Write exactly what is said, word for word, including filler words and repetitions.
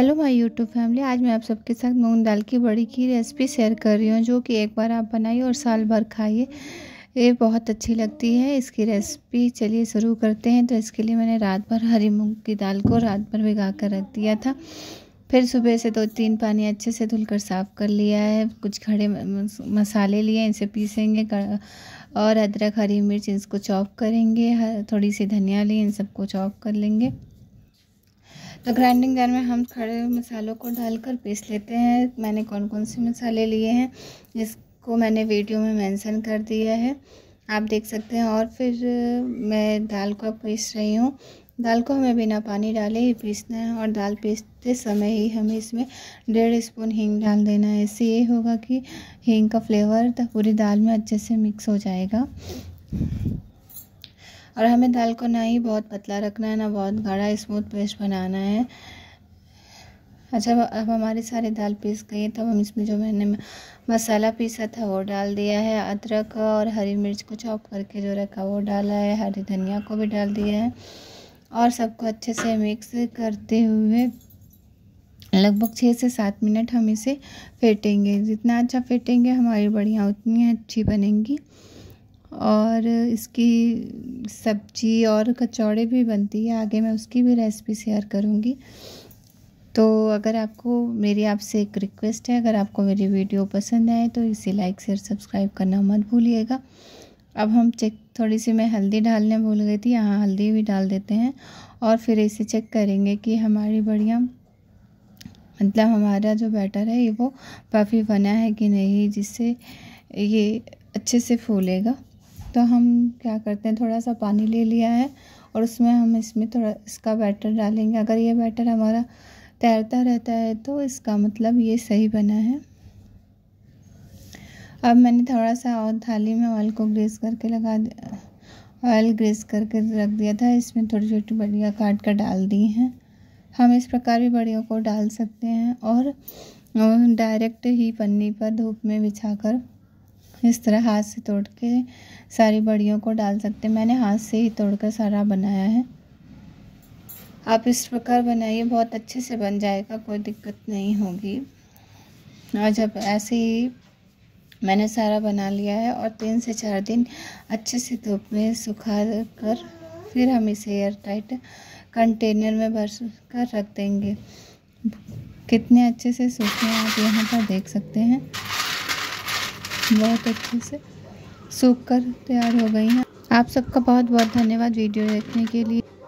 Hello भाई YouTube family, आज मैं आप सबके साथ मूंग दाल की बड़ी की रेसिपी शेयर कर रही हूँ, जो कि एक बार आप बनाइए और साल भर खाइए, ये बहुत अच्छी लगती है। इसकी रेसिपी चलिए शुरू करते हैं। तो इसके लिए मैंने रात भर हरी मूंग की दाल को रात भर भिगा कर रख दिया था, फिर सुबह से दो तीन पानी अच्छे से धुलकर साफ़ कर लिया है। कुछ खड़े मसाले लिए, इनसे पीसेंगे, और अदरक हरी मिर्च इसको चॉप करेंगे, थोड़ी सी धनिया ली, इन सबको चॉप कर लेंगे। तो ग्राइंडिंग जार में हम खड़े मसालों को डालकर पीस लेते हैं। मैंने कौन कौन से मसाले लिए हैं इसको मैंने वीडियो में मेंशन कर दिया है, आप देख सकते हैं। और फिर मैं दाल को पीस रही हूँ। दाल को हमें बिना पानी डाले ही पीसना है, और दाल पीसते समय ही हमें इसमें डेढ़ स्पून हींग डाल देना है। इससे ये होगा कि हींग का फ्लेवर पूरी दाल में अच्छे से मिक्स हो जाएगा। और हमें दाल को ना ही बहुत पतला रखना है ना बहुत गाढ़ा, स्मूथ पेस्ट बनाना है। अच्छा, अब हमारी सारी दाल पीस गई है, तब हम इसमें जो मैंने मसाला पीसा था वो डाल दिया है। अदरक और हरी मिर्च को चॉप करके जो रखा वो डाला है, हरी धनिया को भी डाल दिया है, और सबको अच्छे से मिक्स करते हुए लगभग छः से सात मिनट हम इसे फेंटेंगे। जितना अच्छा फेंटेंगे हमारी बड़ियाँ उतनी अच्छी बनेंगी, और इसकी सब्जी और कचौड़ी भी बनती है। आगे मैं उसकी भी रेसिपी शेयर करूंगी। तो अगर आपको मेरी आपसे एक रिक्वेस्ट है, अगर आपको मेरी वीडियो पसंद आए तो इसे लाइक शेयर सब्सक्राइब करना मत भूलिएगा। अब हम चेक, थोड़ी सी मैं हल्दी डालने भूल गई थी, यहाँ हल्दी भी डाल देते हैं, और फिर इसे चेक करेंगे कि हमारी बढ़िया, मतलब हमारा जो बैटर है ये वो पफी बना है कि नहीं, जिससे ये अच्छे से फूलेगा। तो हम क्या करते हैं, थोड़ा सा पानी ले लिया है और उसमें हम इसमें थोड़ा इसका बैटर डालेंगे। अगर ये बैटर हमारा तैरता रहता है तो इसका मतलब ये सही बना है। अब मैंने थोड़ा सा और थाली में ऑयल को ग्रीस करके लगा ऑयल ग्रीस करके रख दिया था, इसमें थोड़ी छोटी बड़ियाँ काट कर डाल दी हैं। हम इस प्रकार भी बड़ियों को डाल सकते हैं, और डायरेक्ट ही पन्नी पर धूप में बिछा कर इस तरह हाथ से तोड़ के सारी बड़ियों को डाल सकते हैं। मैंने हाथ से ही तोड़कर सारा बनाया है। आप इस प्रकार बनाइए, बहुत अच्छे से बन जाएगा, कोई दिक्कत नहीं होगी। और जब ऐसे ही मैंने सारा बना लिया है, और तीन से चार दिन अच्छे से धूप में सुखा कर फिर हम इसे एयर टाइट कंटेनर में भर कर रख देंगे। कितने अच्छे से सूखे हैं आप यहाँ पर देख सकते हैं, बहुत अच्छे से सूख कर तैयार हो गई हैं। आप सबका बहुत बहुत धन्यवाद वीडियो देखने के लिए।